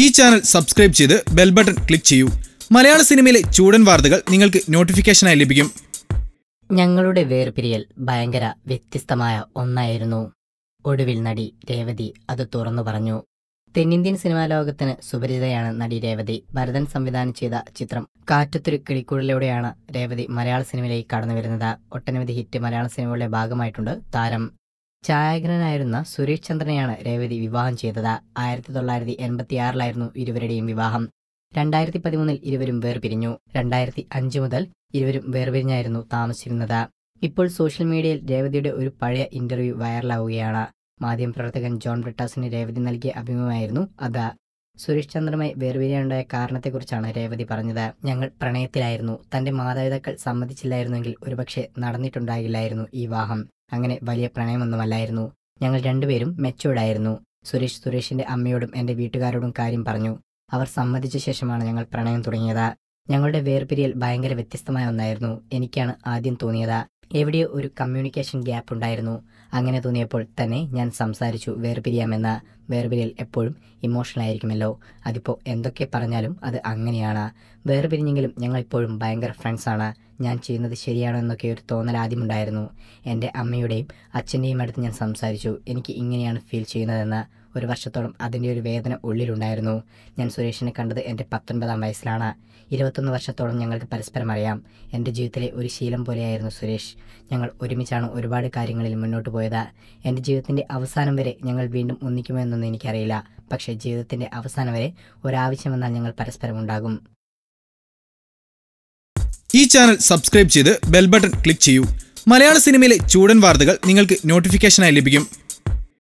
ഈ channel subscribe ചെയ്ത് bell button click ചെയ്യൂ. മലയാള സിനിമയിലെ ചൂടൻ വാർത്തകൾ നിങ്ങൾക്ക് നോട്ടിഫിക്കേഷനായി ലഭിക്കും. ഞങ്ങളുടെ വേർപിരിയൽ ഭയങ്കര വ്യത്യസ്തമായ ഒന്നായിരുന്നു. ഒടുവിൽ നടി രേവതി അത് തുറന്നു പറഞ്ഞു. തെന്നിന്ത്യൻ സിനിമാ ലോകത്തിന് സുപരിചിതയാണ് നടി രേവതി. ഭരതൻ സംവിധാനം ചെയ്ത ചിത്രം കാറ്റത്തൊരു കിളിക്കൂടലിലൂടെയാണ് രേവതി മലയാള സിനിമയിലേക്ക് കടന്നു വരുന്നത്. ഒട്ടനവധി ഹിറ്റ് മലയാള സിനിമകളുടെ ഭാഗമായിട്ടുണ്ട് താരം. ഛായാഗ്രഹനായിരുന്ന സുരേഷ് ചന്ദ്രനെയാണ് രേവതി വിവാഹം ചെയ്തത്. 1986 ഇരുവരുടെയും വിവാഹം. 2013 ഇരുവരും വേർപിരിഞ്ഞു. 2005 മുതൽ ഇരുവരും വേർപിരിഞ്ഞായിരുന്നു താമസിച്ചിരുന്നത്. ഇപ്പോൾ സോഷ്യൽ മീഡിയയിൽ രേവതിയുടെ ഒരു പഴയ ഇന്റർവ്യൂ വൈറലാവുകയാണ്. മാധ്യമപ്രവർത്തകൻ ജോൺ ബ്രിട്ടാസിന് രേവതി നൽകിയ അഭിമുഖമായിരുന്നു അത്. സുരേഷ് ചന്ദ്രമായി വേർപിരിയാനുണ്ടായ കാരണത്തെക്കുറിച്ചാണ് രേവതി പറഞ്ഞത്. ഞങ്ങൾ പ്രണയത്തിലായിരുന്നു. തന്റെ മാതാപിതാക്കൾ സമ്മതിച്ചില്ലായിരുന്നെങ്കിൽ ഒരുപക്ഷെ നടന്നിട്ടുണ്ടാകില്ലായിരുന്നു ഈ വിവാഹം. അങ്ങനെ വലിയ പ്രണയമൊന്നുമല്ലായിരുന്നു. ഞങ്ങൾ രണ്ടുപേരും മെച്ചൂർഡായിരുന്നു. സുരേഷിന്റെ അമ്മയോടും എൻ്റെ വീട്ടുകാരോടും കാര്യം പറഞ്ഞു. അവർ സമ്മതിച്ച ശേഷമാണ് ഞങ്ങൾ പ്രണയം തുടങ്ങിയത്. ഞങ്ങളുടെ വേർപിരിയൽ ഭയങ്കര വ്യത്യസ്തമായ ഒന്നായിരുന്നു. എനിക്കാണ് ആദ്യം തോന്നിയത്. എവിടെയോ ഒരു കമ്മ്യൂണിക്കേഷൻ ഗ്യാപ്പ് ഉണ്ടായിരുന്നു. അങ്ങനെ തോന്നിയപ്പോൾ തന്നെ ഞാൻ സംസാരിച്ചു വേർപിരിയാമെന്ന്. വേർപിരിയൽ എപ്പോഴും ഇമോഷണൽ ആയിരിക്കുമല്ലോ, അതിപ്പോൾ എന്തൊക്കെ പറഞ്ഞാലും അത് അങ്ങനെയാണ്. വേർപിരിഞ്ഞെങ്കിലും ഞങ്ങളിപ്പോഴും ഭയങ്കര ഫ്രണ്ട്സാണ്. ഞാൻ ചെയ്യുന്നത് ശരിയാണോ എന്നൊക്കെ ഒരു തോന്നൽ ആദ്യമുണ്ടായിരുന്നു. എൻ്റെ അമ്മയുടെയും അച്ഛൻ്റെയും അടുത്ത് ഞാൻ സംസാരിച്ചു. എനിക്ക് ഇങ്ങനെയാണ് ഫീൽ ചെയ്യുന്നതെന്ന്. ഒരു വർഷത്തോളം അതിൻ്റെ ഒരു വേദന ഉള്ളിലുണ്ടായിരുന്നു. ഞാൻ സുരേഷിനെ കണ്ടത് എൻ്റെ 19 വയസ്സിലാണ്. 21 വർഷത്തോളം ഞങ്ങൾക്ക് പരസ്പരം അറിയാം. എൻ്റെ ജീവിതത്തിലെ ഒരു ശീലം പോലെയായിരുന്നു സുരേഷ്. ഞങ്ങൾ ഒരുമിച്ചാണ് ഒരുപാട് കാര്യങ്ങളിൽ മുന്നോട്ട് പോയത്. എൻ്റെ ജീവിതത്തിൻ്റെ അവസാനം വരെ ഞങ്ങൾ വീണ്ടും ഒന്നിക്കുമോ എന്നൊന്നും എനിക്കറിയില്ല. പക്ഷേ ജീവിതത്തിൻ്റെ അവസാനം വരെ ഒരാവശ്യം വന്നാൽ ഞങ്ങൾ പരസ്പരം ഉണ്ടാകും. ഈ ചാനൽ സബ്സ്ക്രൈബ് ചെയ്ത് ബെൽ ബട്ടൺ ക്ലിക്ക് ചെയ്യൂ. മലയാള സിനിമയിലെ ചൂടൻ വാർത്തകൾ നിങ്ങൾക്ക് നോട്ടിഫിക്കേഷനായി ലഭിക്കും.